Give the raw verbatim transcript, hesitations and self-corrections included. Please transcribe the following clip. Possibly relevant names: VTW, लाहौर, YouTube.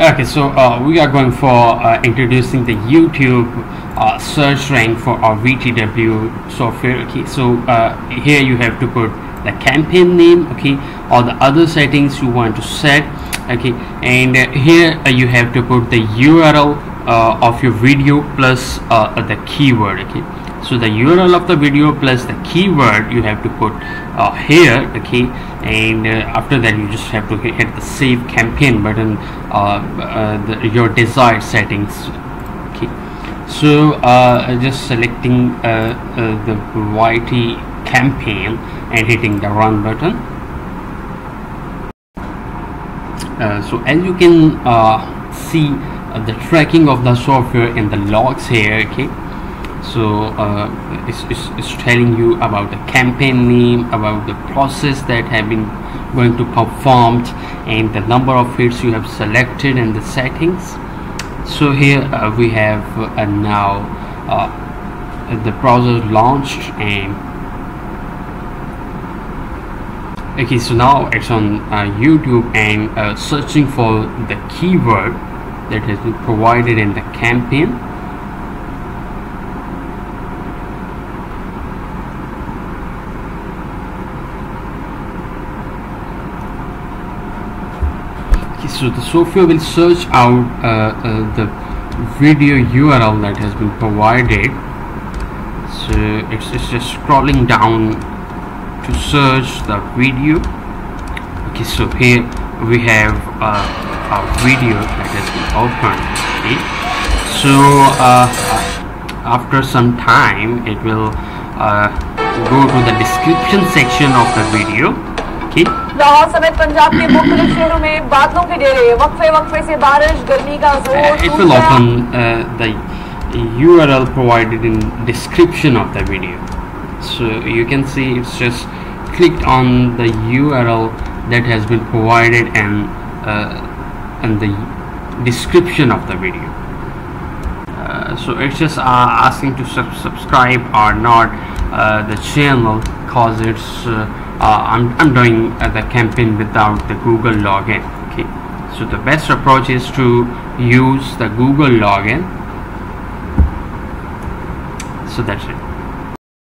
Okay, so uh, we are going for uh, introducing the YouTube uh, search rank for our V T W software. Okay, so uh, here you have to put the campaign name, okay, or the other settings you want to set, okay, and uh, here uh, you have to put the U R L uh, of your video plus uh, the keyword. Okay, so the U R L of the video plus the keyword you have to put uh, here, okay, and uh, after that you just have to hit the save campaign button, uh, uh, the, your desired settings. Okay, so uh, just selecting uh, uh, the Y T campaign and hitting the run button. Uh, so as you can uh, see uh, the tracking of the software in the logs here, okay. So uh, it's, it's, it's telling you about the campaign name, about the process that have been going to performed, and the number of fields you have selected and the settings. So here uh, we have uh, now uh, the browser launched, and okay, so now it's on uh, YouTube, and uh, searching for the keyword that has been provided in the campaign. So the software will search out uh, uh, the video U R L that has been provided. So it's, it's just scrolling down to search the video. Okay, so here we have uh, a video that has been opened. Okay, so uh, after some time it will uh, go to the description section of the video. Okay. लाहौर समेत पंजाब के मुख्तलिफ शहरों में बादलों के डेरे, वक्फे वक्फे से बारिश, गर्मी का जोर. It will open uh, the U R L provided in description of the video. So you can see it's just clicked on the U R L that has been provided and uh, and the description of the video. Uh, so it's just uh, asking to sub subscribe or not uh, the channel, cause it's. Uh, Uh, I'm, I'm doing uh, the campaign without the Google login. Okay, so the best approach is to use the Google login. So that's it.